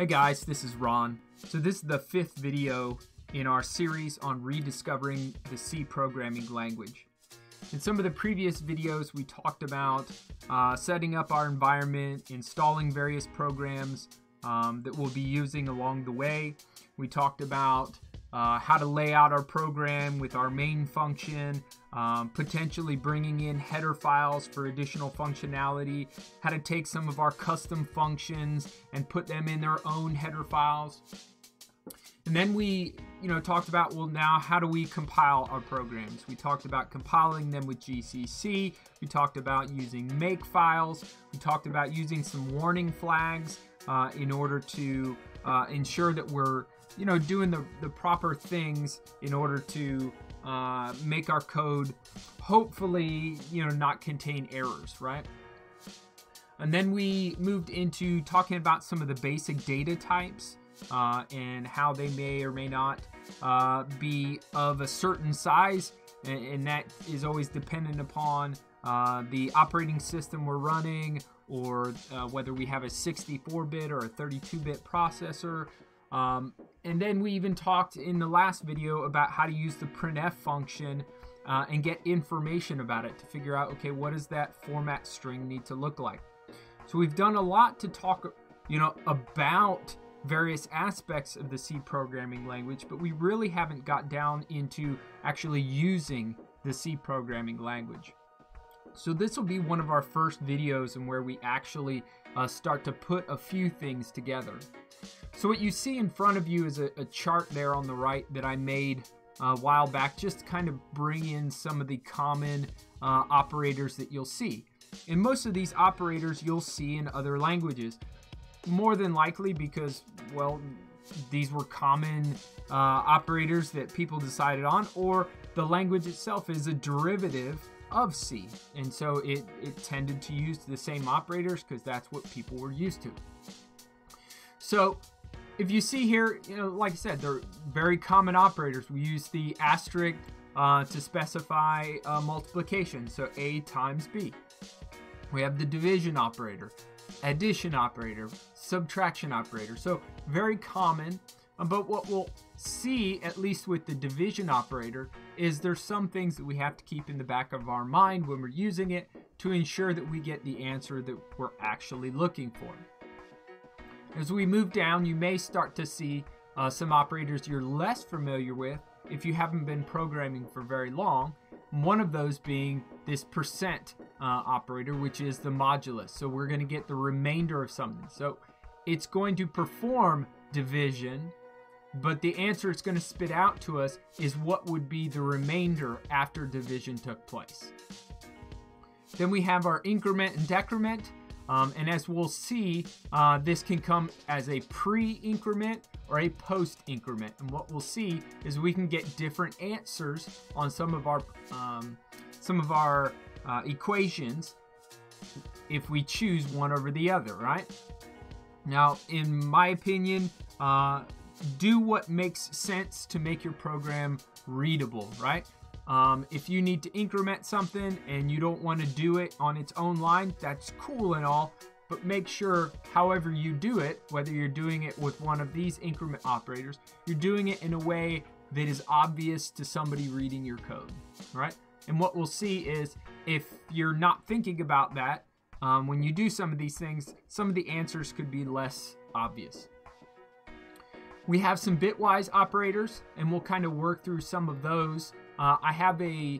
Hey guys, this is Ron. So this is the 5th video in our series on rediscovering the C programming language. In some of the previous videos we talked about setting up our environment, installing various programs that we'll be using along the way. We talked about how to lay out our program with our main function, potentially bringing in header files for additional functionality, how to take some of our custom functions and put them in their own header files. And then we talked about, well, now how do we compile our programs? We talked about compiling them with GCC. We talked about using make files. We talked about using some warning flags in order to ensure that we're doing the proper things in order to make our code hopefully not contain errors, right? And then we moved into talking about some of the basic data types and how they may or may not be of a certain size, and that is always dependent upon the operating system we're running, or whether we have a 64-bit or a 32-bit processor. And then we even talked in the last video about how to use the printf function and get information about it to figure out, okay, what does that format string need to look like? So we've done a lot to talk, about various aspects of the C programming language, but we really haven't got down into actually using the C programming language. So this will be one of our first videos and where we actually start to put a few things together. So what you see in front of you is a chart there on the right that I made a while back, just to kind of bring in some of the common operators that you'll see. And most of these operators you'll see in other languages, more than likely because, well, these were common operators that people decided on, or the language itself is a derivative of C, and so it tended to use the same operators because that's what people were used to. So if you see here, like I said, they're very common operators. We use the asterisk to specify multiplication, so A times B. We have the division operator, addition operator, subtraction operator, so very common. But what we'll see, at least with the division operator, is there's some things that we have to keep in the back of our mind when we're using it to ensure that we get the answer that we're actually looking for. As we move down, you may start to see some operators you're less familiar with if you haven't been programming for very long, one of those being this percent operator, which is the modulus. So we're going to get the remainder of something. So it's going to perform division, but the answer it's going to spit out to us is what would be the remainder after division took place. Then we have our increment and decrement, and as we'll see, this can come as a pre-increment or a post-increment. And what we'll see is we can get different answers on some of our equations if we choose one over the other, right? Now, in my opinion, do what makes sense to make your program readable, right? If you need to increment something and you don't want to do it on its own line, that's cool and all, but make sure however you do it, whether you're doing it with one of these increment operators, you're doing it in a way that is obvious to somebody reading your code, right? And what we'll see is if you're not thinking about that, when you do some of these things, some of the answers could be less obvious. We have some bitwise operators, and we'll kind of work through some of those. I have a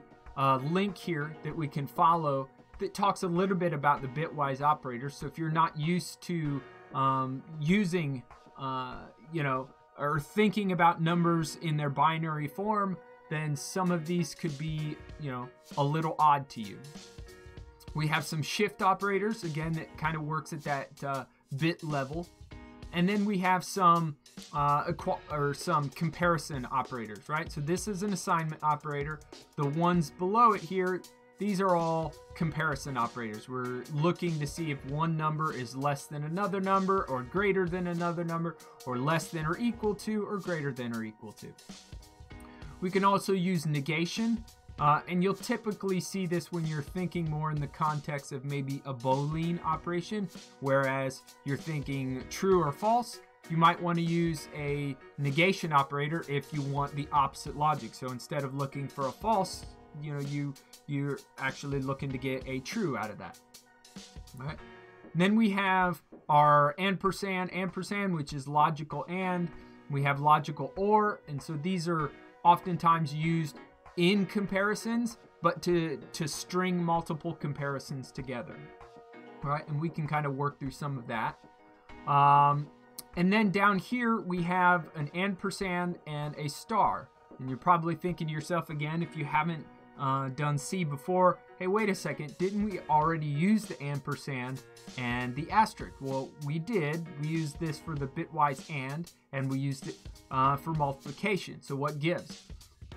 link here that we can follow that talks a little bit about the bitwise operators. So if you're not used to using, or thinking about numbers in their binary form, then some of these could be, a little odd to you. We have some shift operators, again, that kind of works at that bit level. And then we have some comparison operators, right? So this is an assignment operator. The ones below it here, these are all comparison operators. We're looking to see if one number is less than another number, or greater than another number, or less than or equal to, or greater than or equal to. We can also use negation, and you'll typically see this when you're thinking more in the context of maybe a Boolean operation, whereas you're thinking true or false. You might want to use a negation operator if you want the opposite logic. So instead of looking for a false, you know, you're actually looking to get a true out of that. All right. And then we have our ampersand, which is logical and. We have logical or, and so these are oftentimes used in comparisons, but to string multiple comparisons together. All right, and we can kind of work through some of that. And then down here, we have an ampersand and a star. And you're probably thinking to yourself again, if you haven't done C before, hey, wait a second, didn't we already use the ampersand and the asterisk? Well, we did. We used this for the bitwise and we used it for multiplication. So what gives?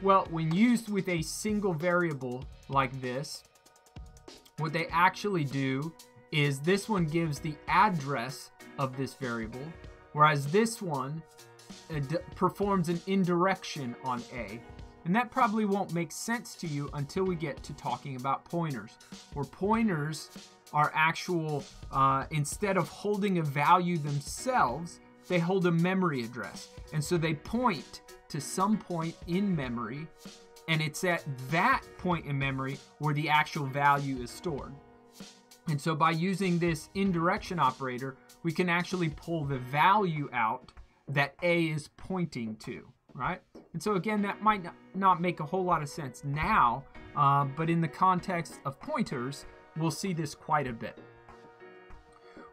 Well, when used with a single variable like this, what they actually do is this one gives the address of this variable, whereas this one performs an indirection on A. And that probably won't make sense to you until we get to talking about pointers, where pointers are actual, instead of holding a value themselves, they hold a memory address. And so they point to some point in memory, and it's at that point in memory where the actual value is stored. And so by using this indirection operator, we can actually pull the value out that A is pointing to, right? And so again, that might not make a whole lot of sense now, but in the context of pointers, we'll see this quite a bit.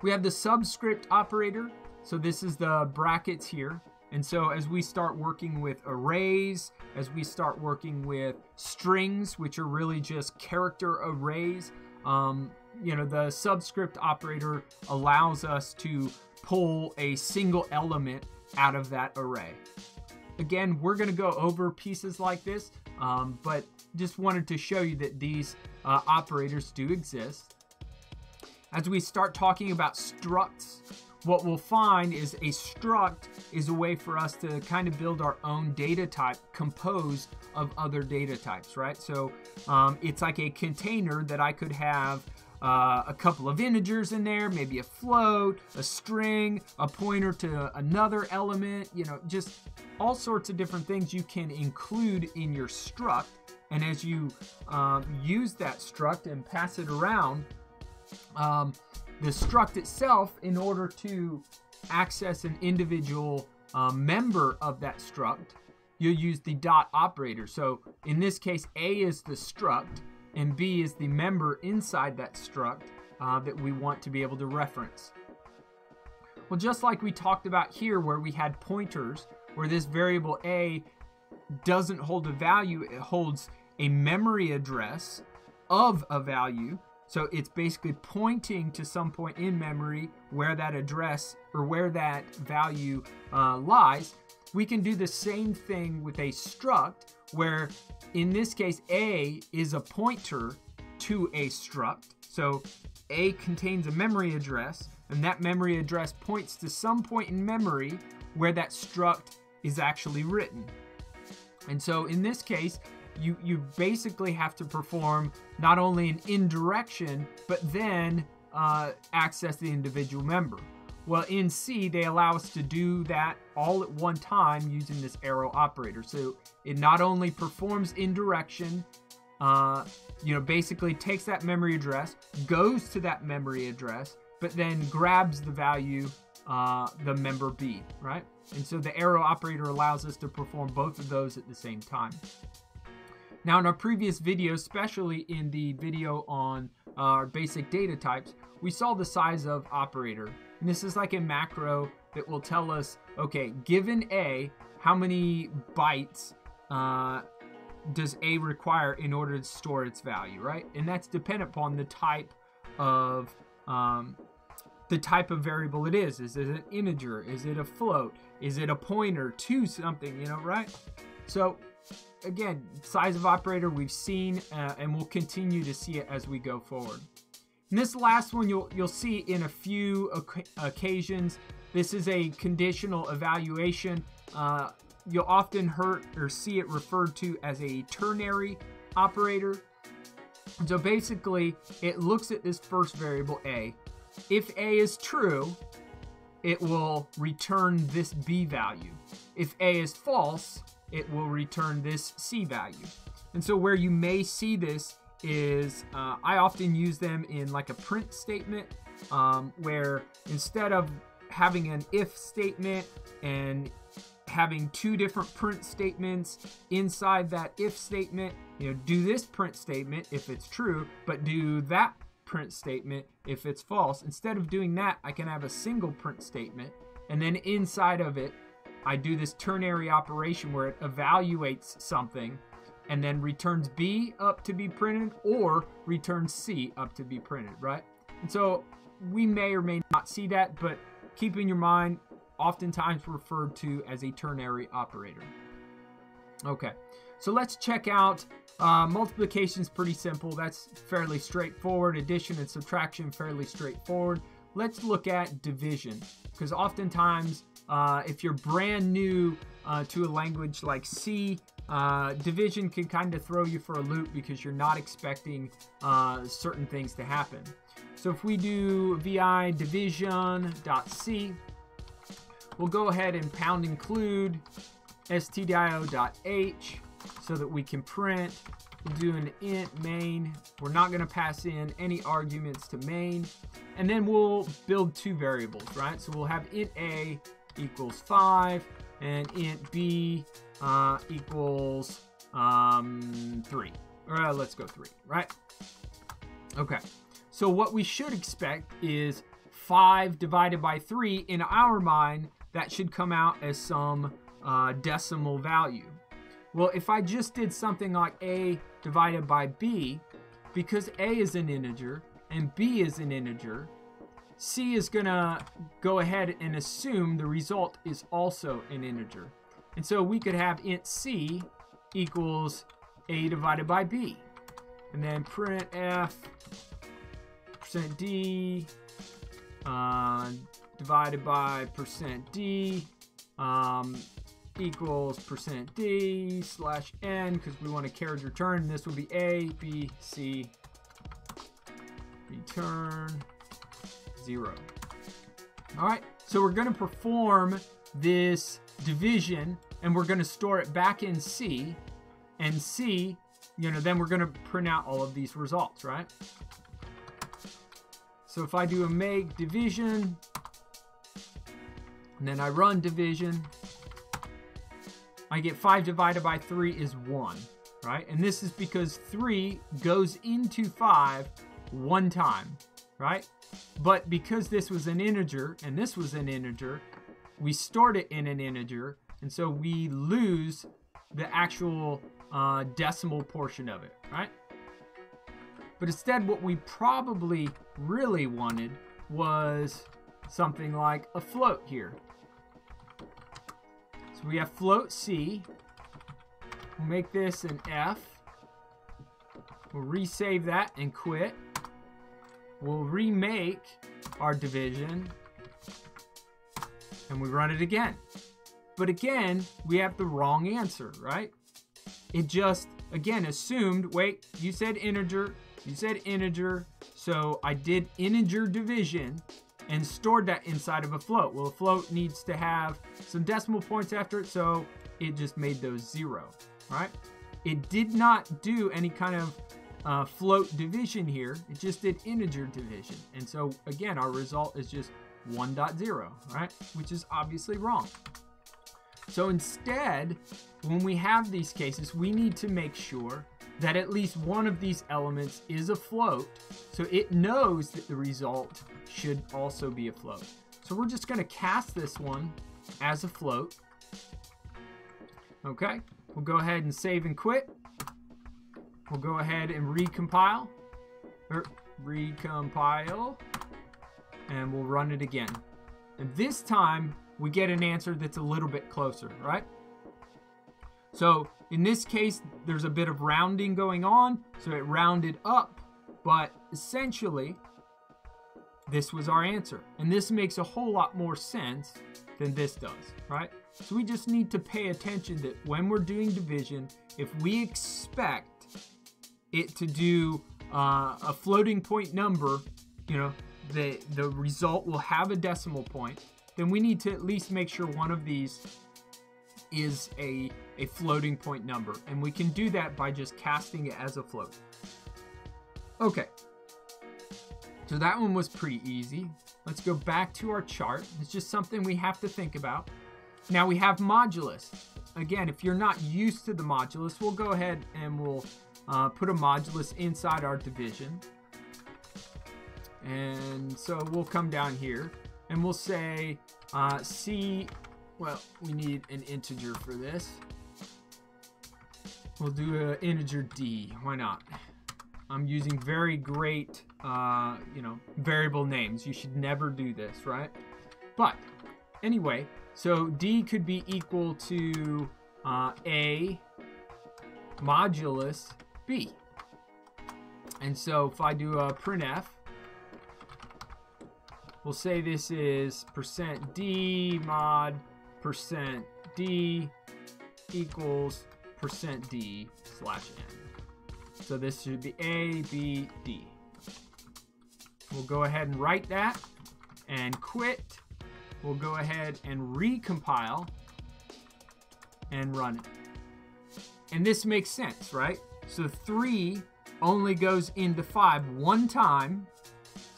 We have the subscript operator. So this is the brackets here. And so as we start working with arrays, as we start working with strings, which are really just character arrays, you know, the subscript operator allows us to pull a single element out of that array. Again, we're going to go over pieces like this, but just wanted to show you that these operators do exist. As we start talking about structs, what we'll find is a struct is a way for us to kind of build our own data type composed of other data types, right? So it's like a container that I could have a couple of integers in there, maybe a float, a string, a pointer to another element, you know, just all sorts of different things you can include in your struct. And as you use that struct and pass it around, the struct itself, in order to access an individual member of that struct, you'll use the dot operator. So in this case, A is the struct, and B is the member inside that struct that we want to be able to reference. Well, just like we talked about here where we had pointers, where this variable A doesn't hold a value, it holds a memory address of a value. So it's basically pointing to some point in memory where that address or where that value lies. We can do the same thing with a struct, where in this case, A is a pointer to a struct. So A contains a memory address, and that memory address points to some point in memory where that struct is actually written. And so in this case, you basically have to perform not only an indirection, but then access the individual member. Well, in C, they allow us to do that all at one time using this arrow operator. So it not only performs indirection, you know, basically takes that memory address, goes to that memory address, but then grabs the value, the member B, right? And so the arrow operator allows us to perform both of those at the same time. Now, in our previous video, especially in the video on our basic data types, we saw the size of operator. And this is like a macro that will tell us, okay, given A, how many bytes does A require in order to store its value, right? And that's dependent upon the type of variable it is. Is it an integer? Is it a float? Is it a pointer to something, you know, right? So again, size of operator we've seen, and we'll continue to see it as we go forward. And this last one you'll see in a few occasions. This is a conditional evaluation. You'll often hear or see it referred to as a ternary operator. And so basically, it looks at this first variable A. If A is true, it will return this B value. If A is false, it will return this C value. And so where you may see this is, I often use them in like a print statement, where instead of having an if statement and having two different print statements inside that if statement, you know, do this print statement if it's true, but do that print statement if it's false. Instead of doing that, I can have a single print statement, and then inside of it, I do this ternary operation where it evaluates something and then returns B up to be printed or returns C up to be printed, right? And so we may or may not see that, but keep in your mind, oftentimes referred to as a ternary operator. Okay, so let's check out multiplication is pretty simple. That's fairly straightforward. Addition and subtraction, fairly straightforward. Let's look at division, because oftentimes if you're brand new to a language like C, division can kind of throw you for a loop because you're not expecting certain things to happen. So if we do vi division.c, we'll go ahead and pound include stdio.h so that we can print. We'll do an int main. We're not going to pass in any arguments to main. And then we'll build two variables, right? So we'll have int a equals 5 and int b equals 3. Let's go 3, right? Okay. So what we should expect is 5 divided by 3. In our mind, that should come out as some decimal value. Well, if I just did something like a divided by b, because a is an integer and b is an integer, C is going to go ahead and assume the result is also an integer. And so we could have int C equals a divided by b. And then printf %d divided by %d equals %d slash n, because we want a carriage return. This will be a, b, c, return 0. All right, so we're going to perform this division, and we're going to store it back in C, and C, you know, then we're going to print out all of these results, right? So if I do a make division, and then I run division, I get 5 divided by 3 is 1, right? And this is because 3 goes into 5 one time, right? But because this was an integer and this was an integer, we stored it in an integer, and so we lose the actual decimal portion of it, right? But instead, what we probably really wanted was something like a float here. So we have float C. We'll make this an F. We'll resave that and quit. We'll remake our division, and we run it again. But again, we have the wrong answer, right? It just, again, assumed, wait, you said integer, so I did integer division and stored that inside of a float. Well, a float needs to have some decimal points after it, so it just made those 0, right? It did not do any kind of float division here. It just did integer division. And so, again, our result is just 1.0, right? Which is obviously wrong. So instead, when we have these cases, we need to make sure that at least one of these elements is a float, so it knows that the result should also be a float. So we're just going to cast this one as a float. Okay, we'll go ahead and save and quit. We'll go ahead and recompile, and we'll run it again. And this time, we get an answer that's a little bit closer, right? So in this case, there's a bit of rounding going on, so it rounded up, but essentially, this was our answer. And this makes a whole lot more sense than this does, right? So we just need to pay attention that when we're doing division, if we expect it to do a floating point number, you know, the result will have a decimal point. then we need to at least make sure one of these is a floating point number, and we can do that by just casting it as a float. Okay, so that one was pretty easy. Let's go back to our chart. It's just something we have to think about. Now we have modulus. Again, if you're not used to the modulus, we'll go ahead and we'll put a modulus inside our division. And so we'll come down here and we'll say C, well, we need an integer for this. We'll do an integer D, why not? I'm using very great, you know, variable names. You should never do this, right? But anyway, so D could be equal to A modulus B. And so if I do a printf, we'll say this is %D mod %D equals %D/n. So this should be A, B, D. We'll go ahead and write that and quit. We'll go ahead and recompile and run it. And this makes sense, right? So 3 only goes into 5 one time.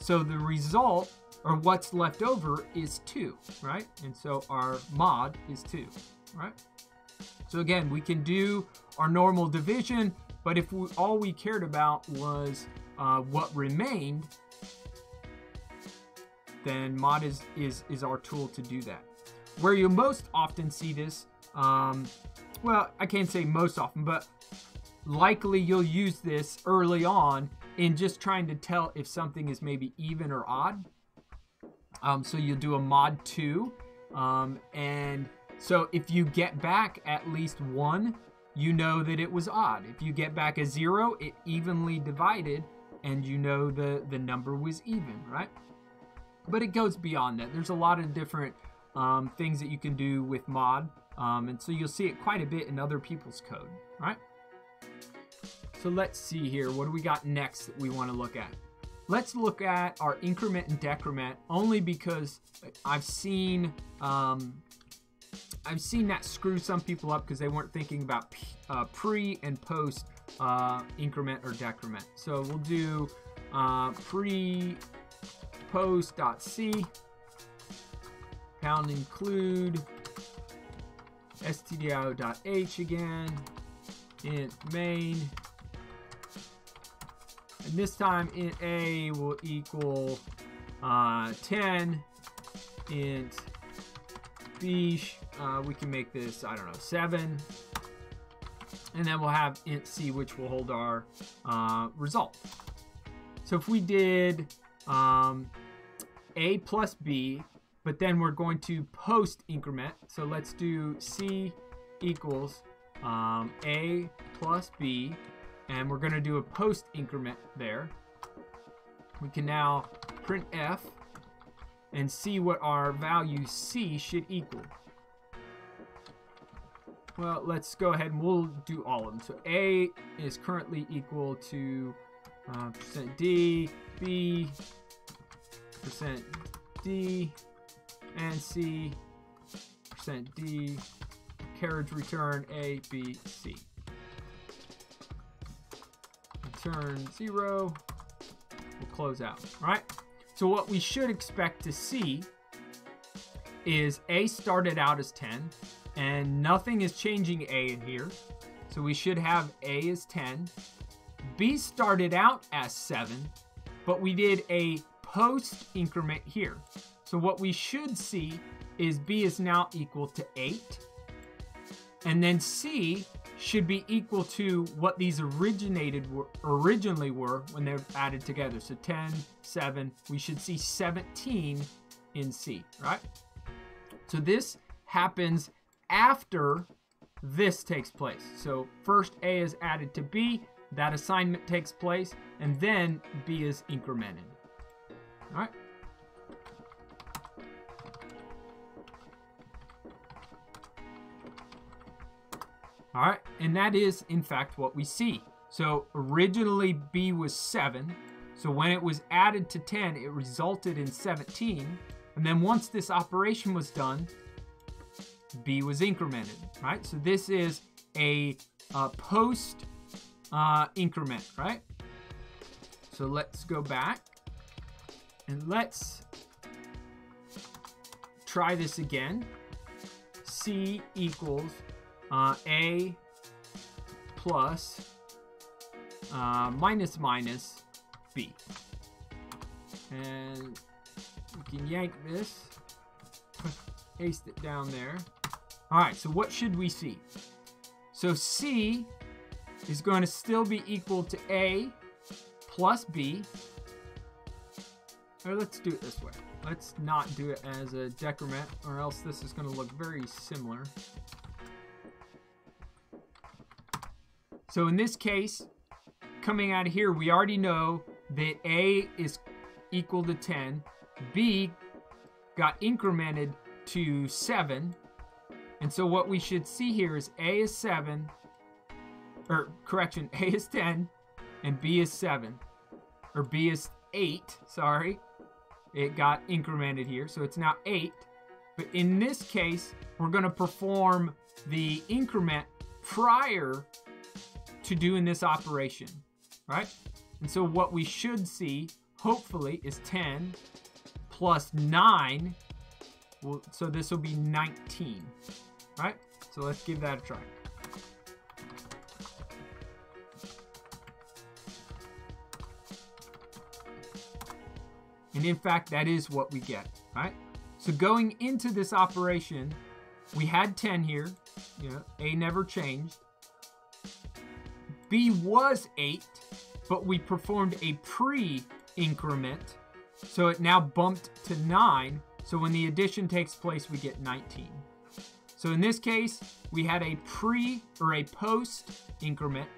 So the result, or what's left over, is 2, right? And so our mod is 2, right? So again, we can do our normal division, but if all we cared about was what remained, then mod is our tool to do that. Where you most often see this, well, I can't say most often, but likely you'll use this early on in just trying to tell if something is maybe even or odd. So you'll do a mod 2, and so if you get back at least 1, you know that it was odd. If you get back a 0, it evenly divided, and you know the number was even, right? But it goes beyond that. There's a lot of different things that you can do with mod, and so you'll see it quite a bit in other people's code, right? So let's see here. What do we got next that we want to look at? Let's look at our increment and decrement, only because I've seen that screw some people up because they weren't thinking about pre and post increment or decrement. So we'll do pre post.c # include stdio.h again, int main. And this time int a will equal 10, int b, we can make this, I don't know, 7. And then we'll have int c, which will hold our result. So if we did a plus b, but then we're going to post increment. So let's do c equals a plus b. And we're going to do a post increment there. We can now printf and see what our value c should equal. Well, let's go ahead and we'll do all of them. So a is currently equal to %d, b, %d, and c, %d, carriage return a, b, c. Return 0, we'll close out, right? So what we should expect to see is A started out as 10, and nothing is changing A in here. So we should have A as 10. B started out as 7, but we did a post increment here. So what we should see is B is now equal to 8, and then C should be equal to what these originally were when they're added together. So 10, 7, we should see 17 in C, right? So this happens after this takes place. So first A is added to B, that assignment takes place, and then B is incremented, all right? All right, and that is, in fact, what we see. So originally B was 7, so when it was added to 10, it resulted in 17, And then once this operation was done, B was incremented, right? So this is a post increment, right? So let's go back and let's try this again. C equals A plus minus minus B. And we can yank this, paste it down there. All right, so what should we see? So C is going to still be equal to A plus B. Or let's do it this way. Let's not do it as a decrement, or else this is going to look very similar. So in this case, coming out of here, we already know that A is equal to 10. B got incremented to 7. And so what we should see here is A is 7, or correction, A is 10, and B is 7, or B is 8, sorry. It got incremented here, so it's now 8. But in this case, we're going to perform the increment prior to doing this operation, right? And so what we should see, hopefully, is 10 plus 9. Well, so this will be 19, right? So let's give that a try. And in fact, that is what we get, right? So going into this operation, we had 10 here. You know, A never changed. B was 8, but we performed a pre-increment. So it now bumped to 9. So when the addition takes place, we get 19. So in this case, we had a pre or a post increment.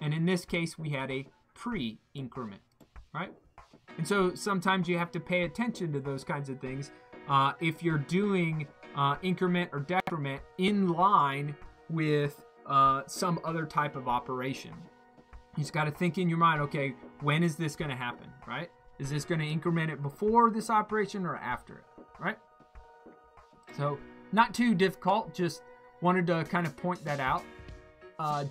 And in this case, we had a pre-increment, right? And so sometimes you have to pay attention to those kinds of things if you're doing increment or decrement in line with some other type of operation. You just got to think in your mind, okay, when is this going to happen, right? Is this going to increment it before this operation or after it, right? So not too difficult, just wanted to kind of point that out.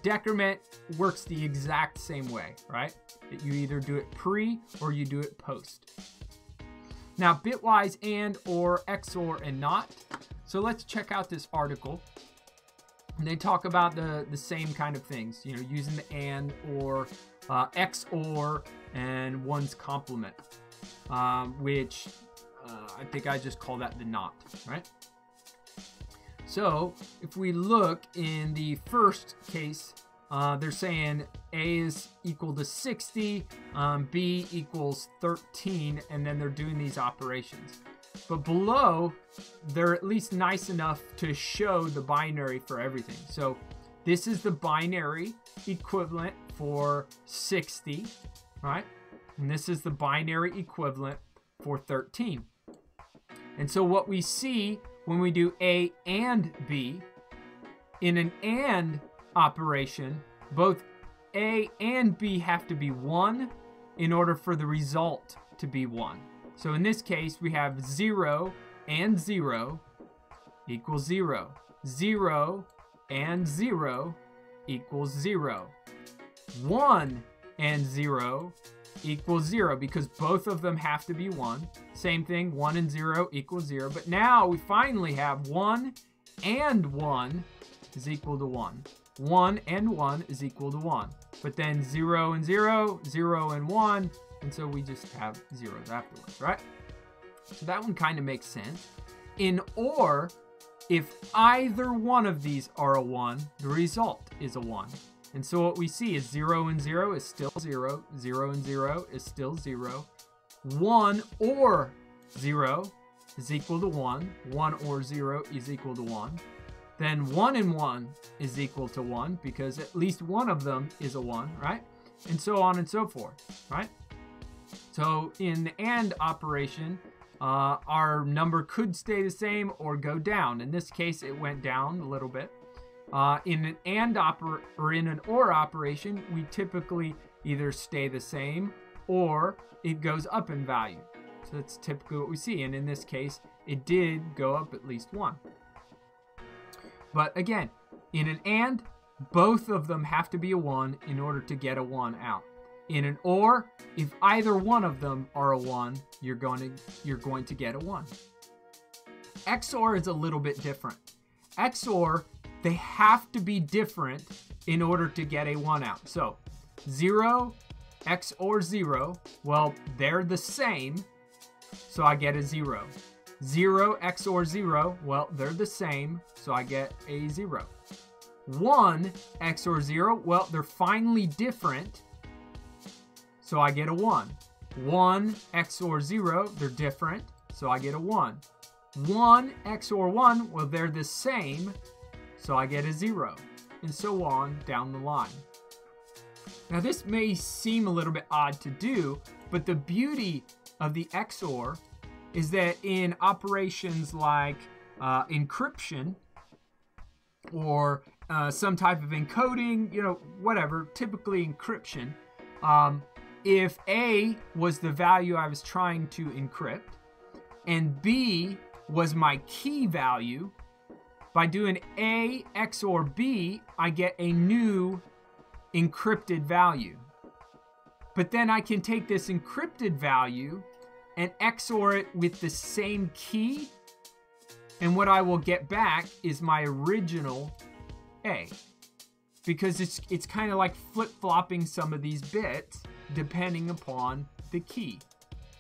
Decrement works the exact same way, right? You either do it pre or you do it post. Now, bitwise and, or, XOR and not. So let's check out this article. And they talk about the same kind of things, you know, using the and, or, XOR, and one's complement, which I think I just call that the not, right? So if we look in the first case, they're saying A is equal to 60, B equals 13, and then they're doing these operations. But below, they're at least nice enough to show the binary for everything. So this is the binary equivalent for 60, right? And this is the binary equivalent for 13. And so what we see when we do A and B, in an AND operation, both A and B have to be 1 in order for the result to be 1. So in this case, we have 0 and 0 equals 0. 0 and 0 equals 0. 1 and 0 equals 0, because both of them have to be 1. Same thing, 1 and 0 equals 0. But now we finally have 1 and 1 is equal to 1. 1 and 1 is equal to 1. But then 0 and 0, 0 and 1, and so we just have zeros afterwards, right? So that one kind of makes sense. In OR, if either one of these are a 1, the result is a 1. And so what we see is 0 and 0 is still 0, 0 and 0 is still 0, 1 or 0 is equal to 1, 1 or 0 is equal to 1. Then 1 and 1 is equal to 1, because at least one of them is a 1, right? And so on and so forth, right? So in the AND operation, our number could stay the same or go down. In this case, it went down a little bit. In an AND or in an OR operation, we typically either stay the same or it goes up in value. So that's typically what we see, and in this case it did go up at least one. But again, in an AND, both of them have to be a 1 in order to get a 1 out. In an OR, if either one of them are a 1, you're going to get a 1. XOR is a little bit different. XOR, they have to be different in order to get a 1 out. So 0 XOR 0, well, they're the same, so I get a 0. 0 XOR 0, well, they're the same, so I get a 0. 1 XOR 0, well, they're finally different, so I get a 1. 1 XOR 0, they're different, so I get a 1. 1 XOR 1, well, they're the same, so I get a 0, and so on down the line. Now, this may seem a little bit odd to do, but the beauty of the XOR is that in operations like encryption or some type of encoding, you know, whatever, typically encryption, if A was the value I was trying to encrypt and B was my key value, by doing A XOR B, I get a new encrypted value. But then I can take this encrypted value and XOR it with the same key, and what I will get back is my original A, because it's kind of like flip-flopping some of these bits depending upon the key,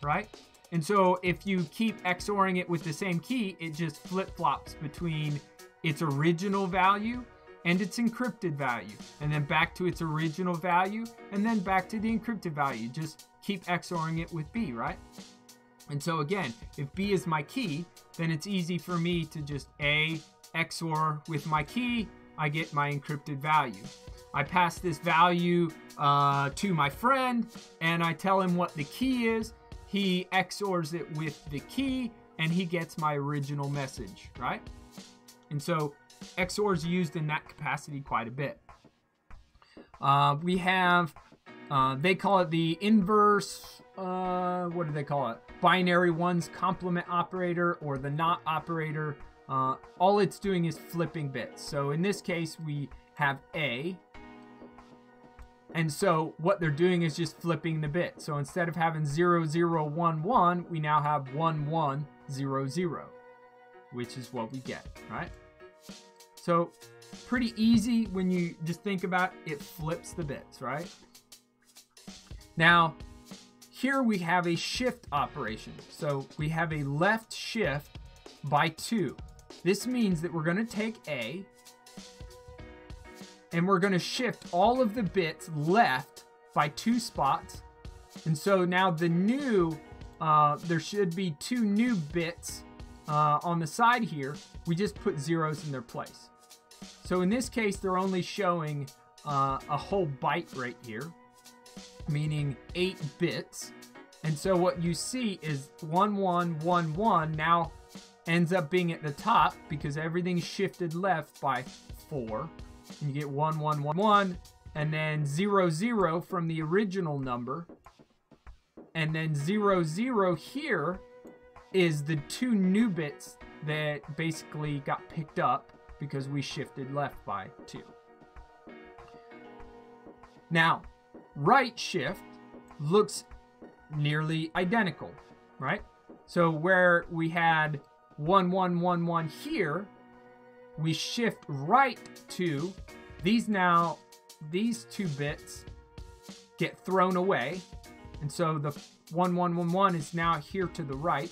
right? And so if you keep XORing it with the same key, it just flip-flops between its original value and its encrypted value, and then back to its original value, and then back to the encrypted value. Just keep XORing it with B, right? And so again, if B is my key, then it's easy for me to just A XOR with my key, I get my encrypted value. I pass this value to my friend, and I tell him what the key is. He XORs it with the key, and he gets my original message, right? And so XOR is used in that capacity quite a bit. We have, they call it the inverse, what do they call it? Binary ones complement operator, or the not operator. All it's doing is flipping bits. So in this case, we have A. And so what they're doing is just flipping the bit. So instead of having 0, 0, 1, 1, we now have 1, 1, 0, 0, which is what we get, right? So pretty easy when you just think about it, flips the bits, right? Now, here we have a shift operation. So we have a left shift by 2. This means that we're going to take A and we're going to shift all of the bits left by 2 spots. And so now the new, there should be 2 new bits on the side here. We just put zeros in their place. So in this case, they're only showing a whole byte right here, meaning 8 bits. And so what you see is 1111 now ends up being at the top because everything shifted left by 4. And you get 1111 and then 00 from the original number. And then 00 here is the 2 new bits that basically got picked up because we shifted left by 2. Now, right shift looks nearly identical, right? So where we had 1111 here, we shift right to these. Now these 2 bits get thrown away, and so the 1111 is now here to the right,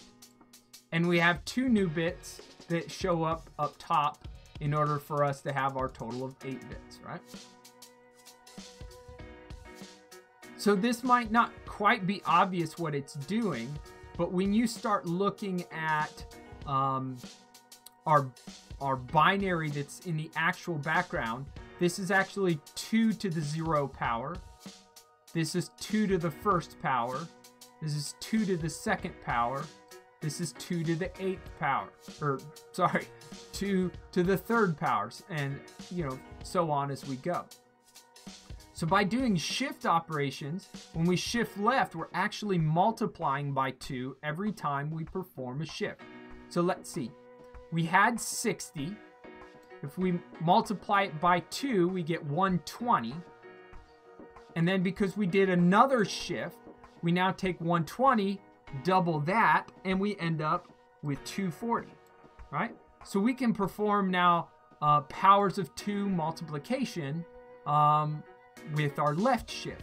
and we have 2 new bits that show up top in order for us to have our total of 8 bits, right? So this might not quite be obvious what it's doing, but when you start looking at our binary that's in the actual background, this is actually 2 to the 0 power. This is 2 to the 1st power. This is 2 to the 2nd power. This is 2 to the 8th power, or sorry, 2 to the 3rd powers, and you know, so on as we go. So by doing shift operations, when we shift left, we're actually multiplying by 2 every time we perform a shift. So let's see. We had 60. If we multiply it by 2, we get 120. And then because we did another shift, we now take 120, double that, and we end up with 240, right? So we can perform now powers of 2 multiplication with our left shift.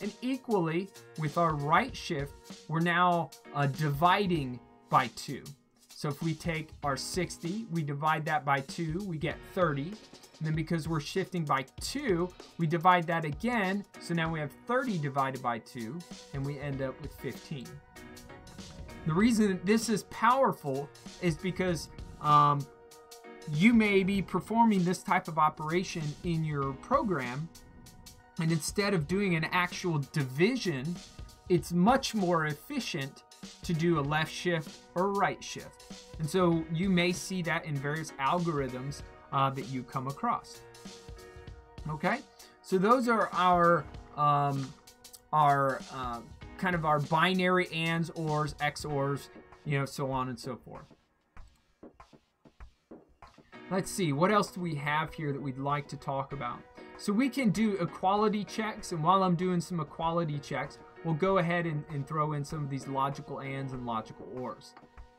And equally, with our right shift, we're now dividing by 2. So if we take our 60, we divide that by 2, we get 30. And then because we're shifting by 2, we divide that again. So now we have 30 divided by 2, and we end up with 15. The reason that this is powerful is because you may be performing this type of operation in your program, and instead of doing an actual division, it's much more efficient to do a left shift or a right shift. And so you may see that in various algorithms that you come across. Okay, so those are our binary ands, ors, xors, you know, so on and so forth. Let's see, what else do we have here that we'd like to talk about? So we can do equality checks, and while I'm doing some equality checks, we'll go ahead and throw in some of these logical ands and logical ors.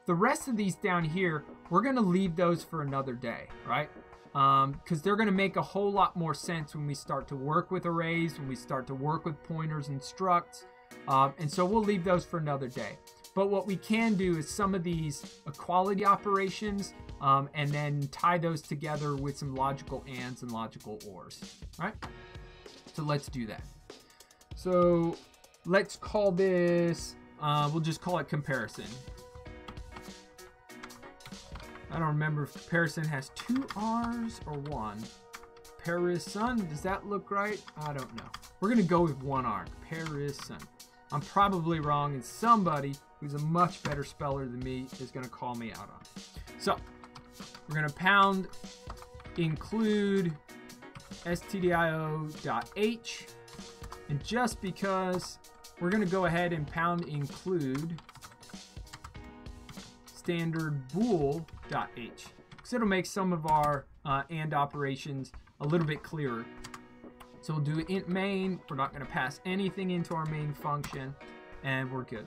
The rest of these down here, we're going to leave those for another day, right? Because they're going to make a whole lot more sense when we start to work with arrays, when we start to work with pointers and structs. And so we'll leave those for another day. But what we can do is some of these equality operations and then tie those together with some logical ands and logical ors, right? So let's do that. So let's call this, we'll just call it comparison. I don't remember if comparison has 2 R's or 1. Parison, does that look right? I don't know. We're gonna go with 1 R, parison. I'm probably wrong, and somebody who's a much better speller than me is gonna call me out on it. So we're gonna pound include stdio.h, and just because we're gonna go ahead and pound include stdbool.h, because it'll make some of our and operations a little bit clearer. So we'll do int main. We're not going to pass anything into our main function, and we're good.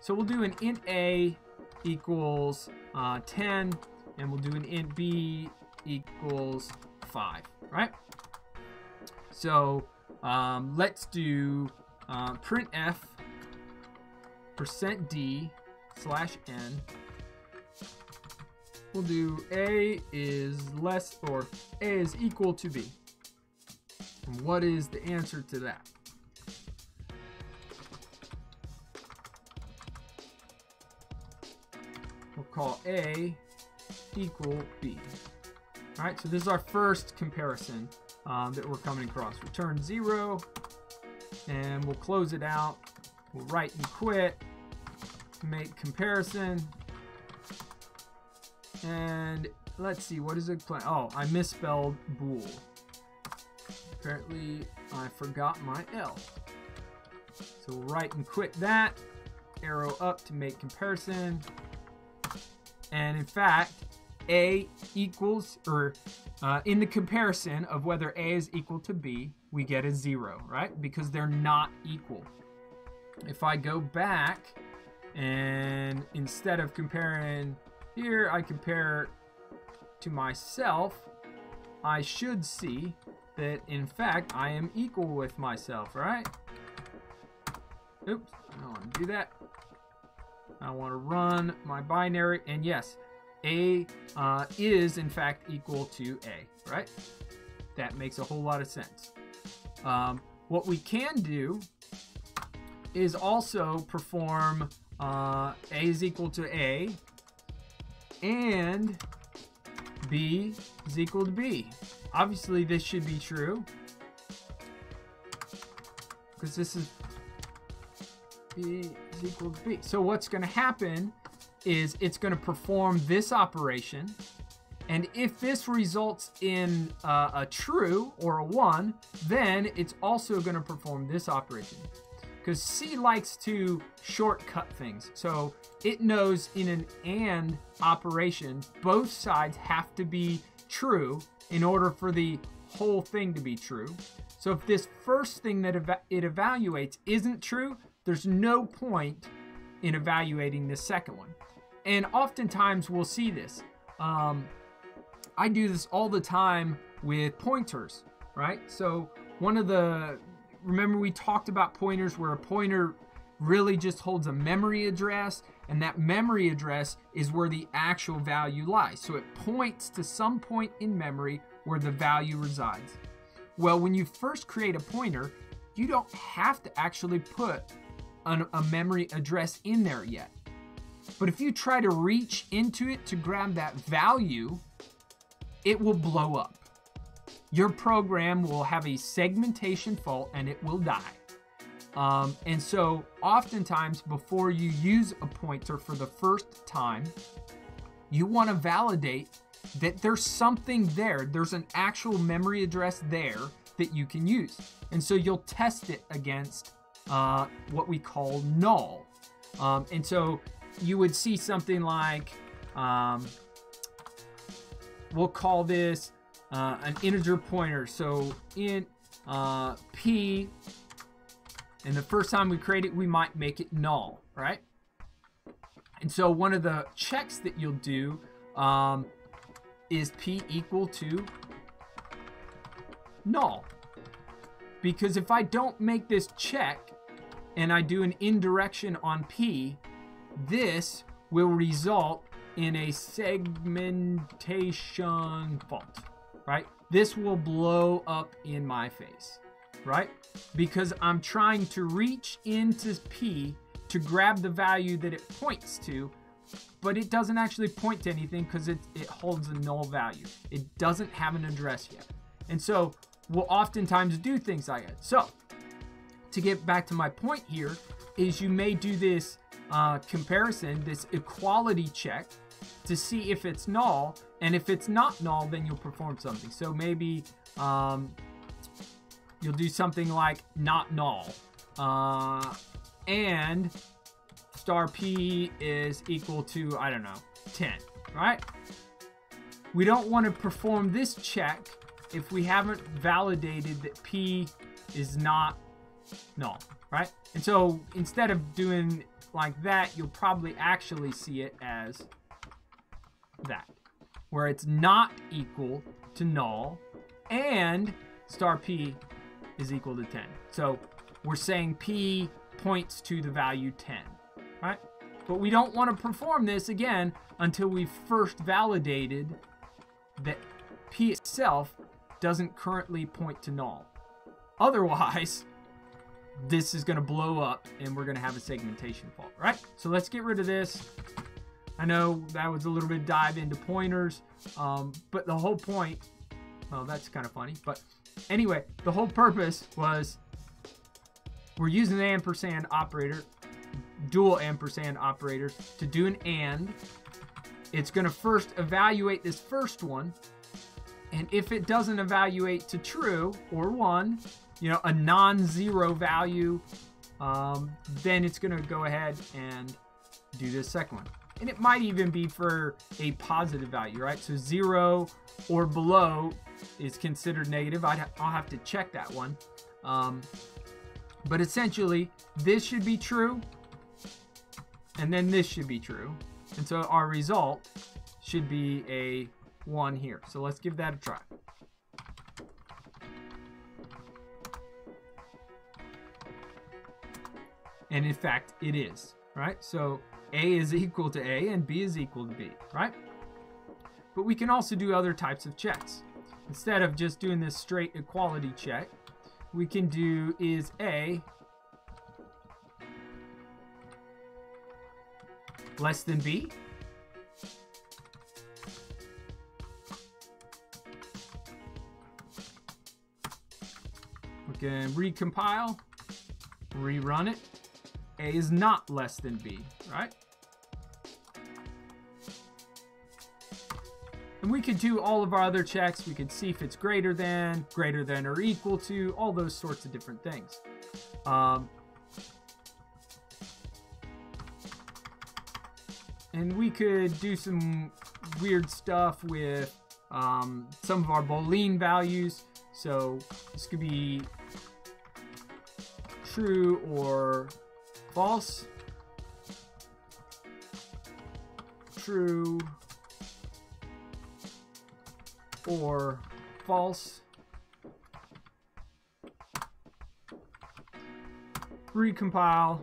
So we'll do an int a equals 10, and we'll do an int b equals 5, right? So let's do printf %d/n. We'll do a is less, or a is equal to b. And what is the answer to that? We'll call a equal b. All right, so this is our first comparison that we're coming across. Return 0, and we'll close it out. We'll write and quit, make comparison, and let's see, what is it? Oh, I misspelled bool. Apparently, I forgot my L. So we'll write and quit that. Arrow up to make comparison. And in fact, A equals, or in the comparison of whether A is equal to B, we get a 0, right? Because they're not equal. If I go back and instead of comparing here, I compare to myself, I should see that in fact I am equal with myself, right? Oops, I don't want to do that. I want to run my binary, and yes, A is in fact equal to A, right? That makes a whole lot of sense. What we can do is also perform A is equal to A and B is equal to B. Obviously, this should be true because this is B is equal to B. So what's going to happen is it's going to perform this operation, And if this results in a true or a 1, then it's also going to perform this operation. Because C likes to shortcut things. So it knows in an AND operation, both sides have to be true in order for the whole thing to be true. So if this first thing that it evaluates isn't true, there's no point in evaluating this second one. And oftentimes we'll see this. I do this all the time with pointers, right? So remember we talked about pointers where a pointer really just holds a memory address, and that memory address is where the actual value lies. So it points to some point in memory where the value resides. Well, when you first create a pointer, you don't have to actually put a memory address in there yet. But if you try to reach into it to grab that value, it will blow up. Your program will have a segmentation fault and it will die. And so oftentimes before you use a pointer for the first time, you want to validate that there's something there. There's an actual memory address there that you can use. And so you'll test it against what we call null. And so you would see something like, we'll call this an integer pointer. So int p, and the first time we create it, we might make it null, right? And so one of the checks that you'll do is p equal to null. Because if I don't make this check and I do an indirection on p, this will result in a segmentation fault, right? This will blow up in my face, right? Because I'm trying to reach into P to grab the value that it points to, but it doesn't actually point to anything because it holds a null value. It doesn't have an address yet. And so we'll oftentimes do things like that. So to get back to my point here is you may do this comparison, this equality check to see if it's null, and if it's not null, then you'll perform something. So maybe you'll do something like not null, and star p is equal to, I don't know, 10, right? We don't want to perform this check if we haven't validated that p is not null, right? And so instead of doing like that, you'll probably actually see it as that, where it's not equal to null and star p is equal to 10. So we're saying p points to the value 10, right? But we don't want to perform this again until we've first validated that p itself doesn't currently point to null. Otherwise, this is going to blow up and we're going to have a segmentation fault, right? So let's get rid of this. I know that was a little bit dive into pointers, but the whole point, well, that's kind of funny, but anyway, the whole purpose was we're using the ampersand operator, dual ampersand operators, to do an AND. It's going to first evaluate this first one, and if it doesn't evaluate to true or 1, you know, a non-zero value, then it's going to go ahead and do this second one. And it might even be for a positive value, right? So 0 or below is considered negative. I'll have to check that one. But essentially, this should be true, and then this should be true. And so our result should be a 1 here. So let's give that a try. And in fact, it is, right? So A is equal to A and B is equal to B, right? But we can also do other types of checks. Instead of just doing this straight equality check, we can do is A less than B? We can recompile, rerun it. A is not less than B, right? And we could do all of our other checks. We could see if it's greater than or equal to, all those sorts of different things. And we could do some weird stuff with some of our Boolean values. So this could be true or false. True or false. Recompile,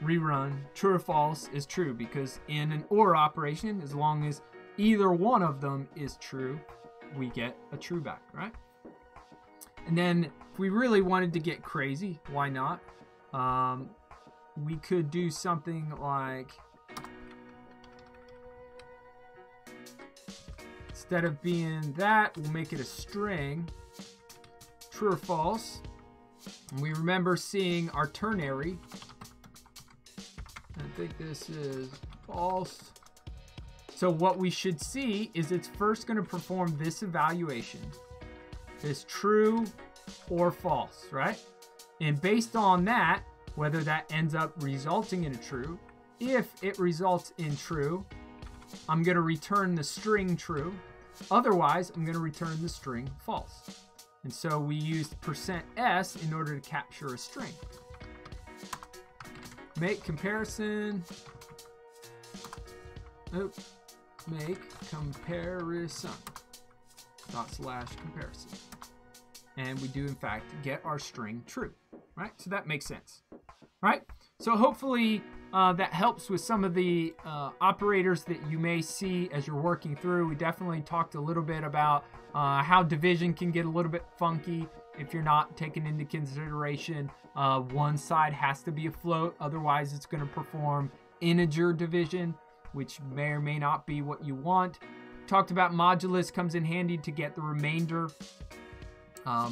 rerun. True or false is true because in an OR operation, as long as either one of them is true, we get a true back, right? And then if we really wanted to get crazy, why not? We could do something like, instead of being that, we'll make it a string, true or false. And we remember seeing our ternary. I think this is false. So what we should see is it's first going to perform this evaluation, this true or false, right? And based on that, whether that ends up resulting in a true, if it results in true, I'm going to return the string true. Otherwise, I'm going to return the string false. And so we used %s in order to capture a string. Make comparison. Make comparison. /comparison. And we do in fact get our string true, right? So that makes sense, right? So hopefully that helps with some of the operators that you may see as you're working through. We definitely talked a little bit about how division can get a little bit funky if you're not taking into consideration one side has to be a float, otherwise it's going to perform integer division, which may or may not be what you want. Talked about modulus comes in handy to get the remainder. A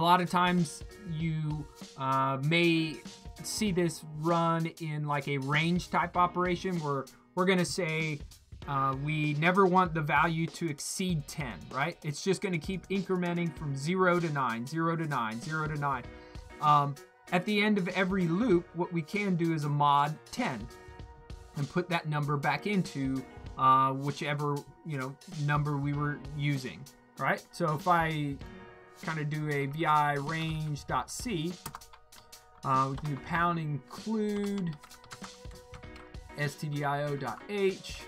lot of times you may see this run in like a range type operation where we're going to say we never want the value to exceed 10, right? It's just going to keep incrementing from 0 to 9, 0 to 9, 0 to 9. At the end of every loop, what we can do is a mod 10 and put that number back into whichever, you know, number we were using, right? So if I kind of do a vi range.c, we can do pound include stdio.h,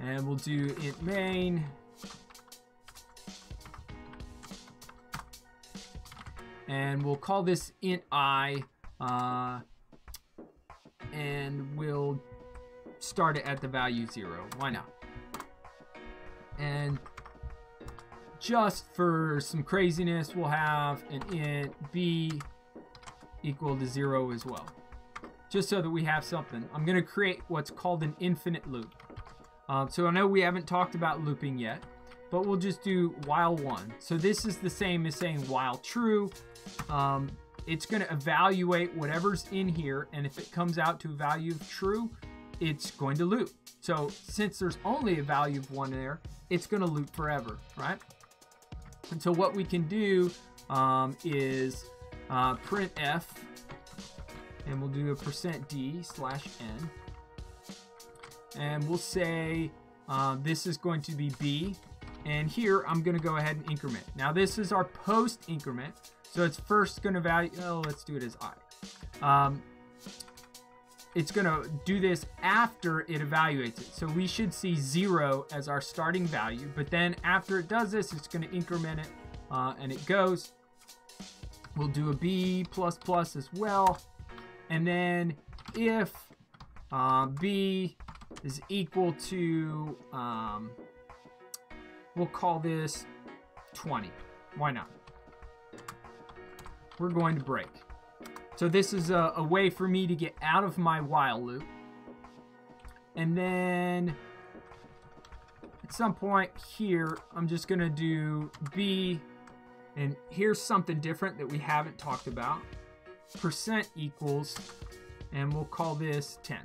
and we'll do int main and we'll call this int I, and we'll start it at the value 0. Why not? And just for some craziness, we'll have an int b equal to 0 as well, just so that we have something. I'm going to create what's called an infinite loop. So I know we haven't talked about looping yet, but we'll just do while 1. So this is the same as saying while true. It's going to evaluate whatever's in here, and if it comes out to a value of true, it's going to loop. So since there's only a value of 1 there, it's going to loop forever, right? And so what we can do is printf, and we'll do a %d/n, and we'll say this is going to be b, and here I'm going to go ahead and increment. Now this is our post increment, so it's first going to value, oh, let's do it as I. It's going to do this after it evaluates it. So we should see 0 as our starting value, but then after it does this, it's going to increment it, and it goes. We'll do a b++ as well. And then if b is equal to, we'll call this 20. Why not? We're going to break. So this is a way for me to get out of my while loop. And then at some point here, I'm just going to do b, and here's something different that we haven't talked about. %equals, and we'll call this 10.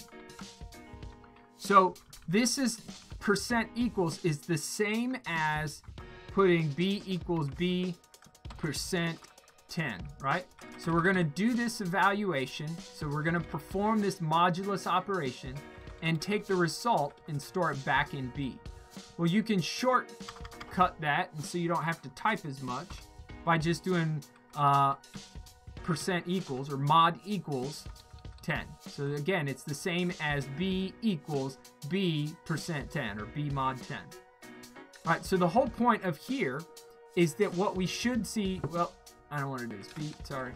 So this is percent equals is the same as putting B equals B percent 10, right? So we're going to do this evaluation. So we're going to perform this modulus operation and take the result and store it back in B. Well, you can shortcut that, and so you don't have to type as much by just doing percent equals or mod equals 10. So again, it's the same as B equals B percent 10 or B mod 10. All right, so the whole point of here is that what we should see, well, I don't want to do this, B, sorry,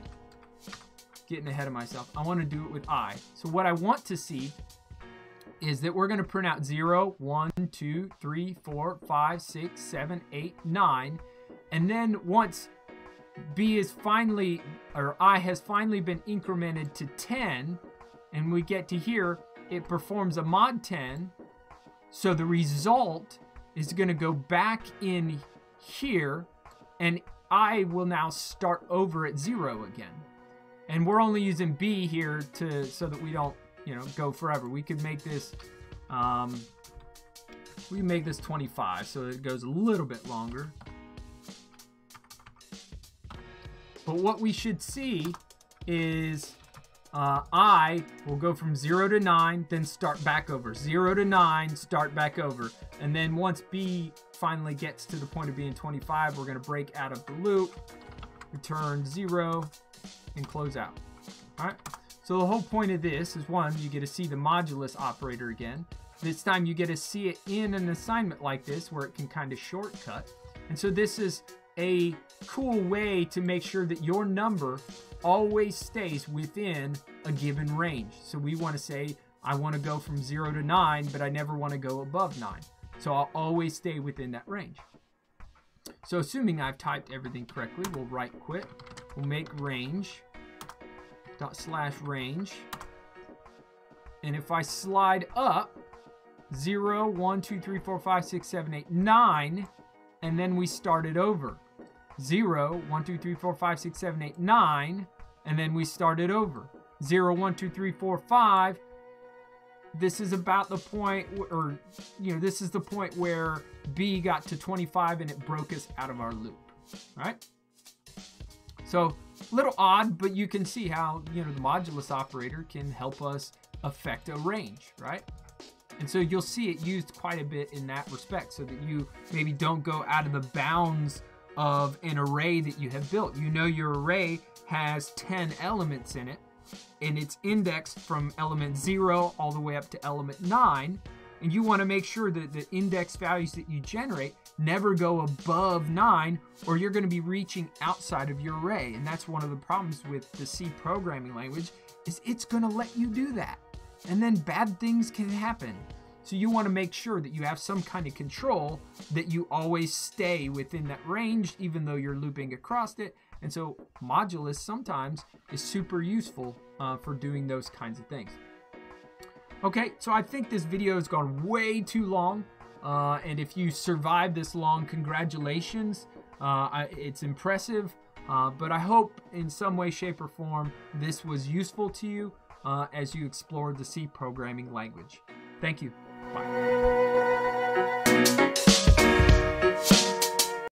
getting ahead of myself. I want to do it with I. So what I want to see is that we're going to print out 0, 1, 2, 3, 4, 5, 6, 7, 8, 9, and then once B is finally, or I has finally been incremented to 10, and we get to here, it performs a mod 10, so the result is going to go back in here, and I will now start over at 0 again. And we're only using B here to so that we don't, you know, go forever. We could make this, we make this 25 so it goes a little bit longer. But what we should see is I will go from 0 to 9, then start back over. 0 to 9, start back over. And then once B finally gets to the point of being 25, we're going to break out of the loop, return 0, and close out. All right. So the whole point of this is, one, you get to see the modulus operator again. This time you get to see it in an assignment like this where it can kind of shortcut. And so this is a cool way to make sure that your number always stays within a given range. So we want to say, I want to go from 0 to 9, but I never want to go above 9. So I'll always stay within that range. So assuming I've typed everything correctly, we'll right quit. We'll make range, dot slash range. And if I slide up 0, 1, 2, 3, 4, 5, 6, 7, 8, 9, and then we start it over. 0, 1, 2, 3, 4, 5, 6, 7, 8, 9, and then we start it over. 0, 1, 2, 3, 4, 5. This is about the point, or, you know, this is the point where B got to 25 and it broke us out of our loop, right? So, a little odd, but you can see how, you know, the modulus operator can help us affect a range, right? And so you'll see it used quite a bit in that respect so that you maybe don't go out of the bounds of an array that you have built. You know your array has 10 elements in it, and it's indexed from element 0 all the way up to element 9, and you want to make sure that the index values that you generate never go above 9, or you're going to be reaching outside of your array. And that's one of the problems with the C programming language, is it's going to let you do that, and then bad things can happen. So you want to make sure that you have some kind of control, that you always stay within that range even though you're looping across it. And so modulus sometimes is super useful for doing those kinds of things. Okay, so I think this video has gone way too long. And if you survived this long, congratulations. It's impressive. But I hope in some way, shape, or form this was useful to you as you explored the C programming language. Thank you. Bye.